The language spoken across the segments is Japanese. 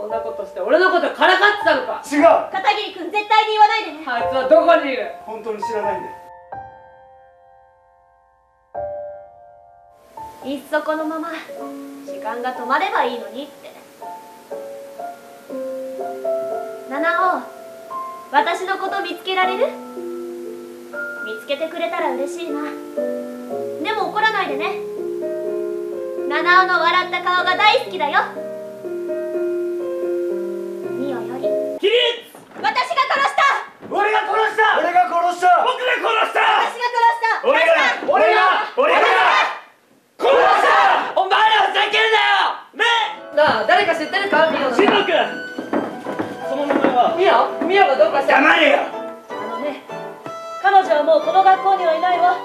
そんなことして俺のことからかってたのか。違う、片桐君絶対に言わないでね。あいつはどこにいる？本当に知らないんだ。いっそこのまま時間が止まればいいのにって。七尾、私のこと見つけられる？見つけてくれたら嬉しいな。でも怒らないでね。七尾の笑った顔が大好きだよ。美代より起立。私が殺した。俺が殺した。俺が殺した。僕が殺した。私が殺した。俺が俺が俺が殺した。お前らふざけるなよ。ねなあ、誰か知ってるか？美代の君、その名前は美代。美代がどうかした。黙れよ。あのね、彼女はもうこの学校にはいないわ。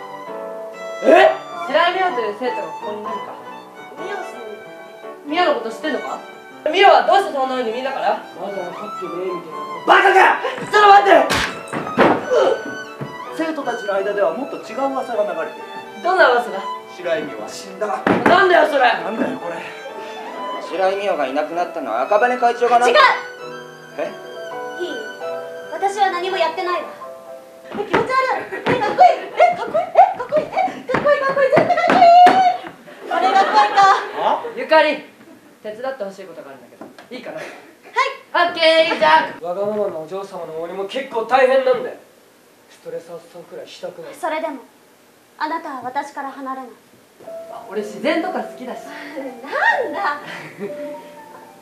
え？白井美代という生徒がここにいるか。美代さん、美代のこと知ってんのか？美代はどうしてそんな風に見たから？まだ分かってねえみたいな。バカか！ちょっと待って。生徒たちの間ではもっと違う噂が流れてる。どんな噂だ？白井美代は死んだ。なんだよそれ。なんだよこれ。白井美代がいなくなったのは赤羽会長が。違う。え？いい、私は何もやってないわ。気持ち悪い。え、かっこいい。え、かっこいい。え、かっこいい。え、かっこいい。かっこいい。絶対かっこいい。あれが怖いか。ゆかり、手伝ってほしいことがあるんだけどいいかな？はい、オッケー。じゃあわがままなお嬢様の森も結構大変なんだよ。ストレス発散くらいしたくない？それでもあなたは私から離れない。あ、俺自然とか好きだし。なんだ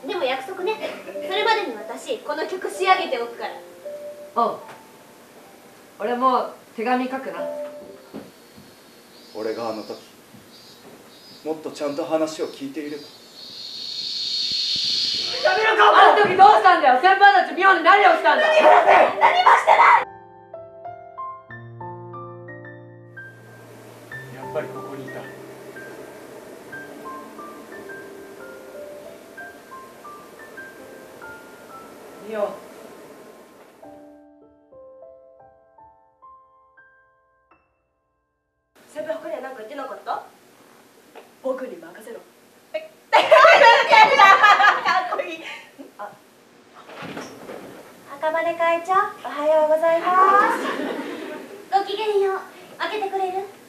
でも約束ね、それまでに私この曲仕上げておくから。おう、俺も手紙書くな。俺があの時もっとちゃんと話を聞いていれば。やめろかお前。あの時どうしたんだよ。先輩たち妙に何をしたんだ。何もしてない。やっぱりここにいた。美代、先輩他には何か言ってなかった？僕に任せろ。かっこいい。あ、赤羽会長、おはようございます。ごきげんよう。開けてくれる？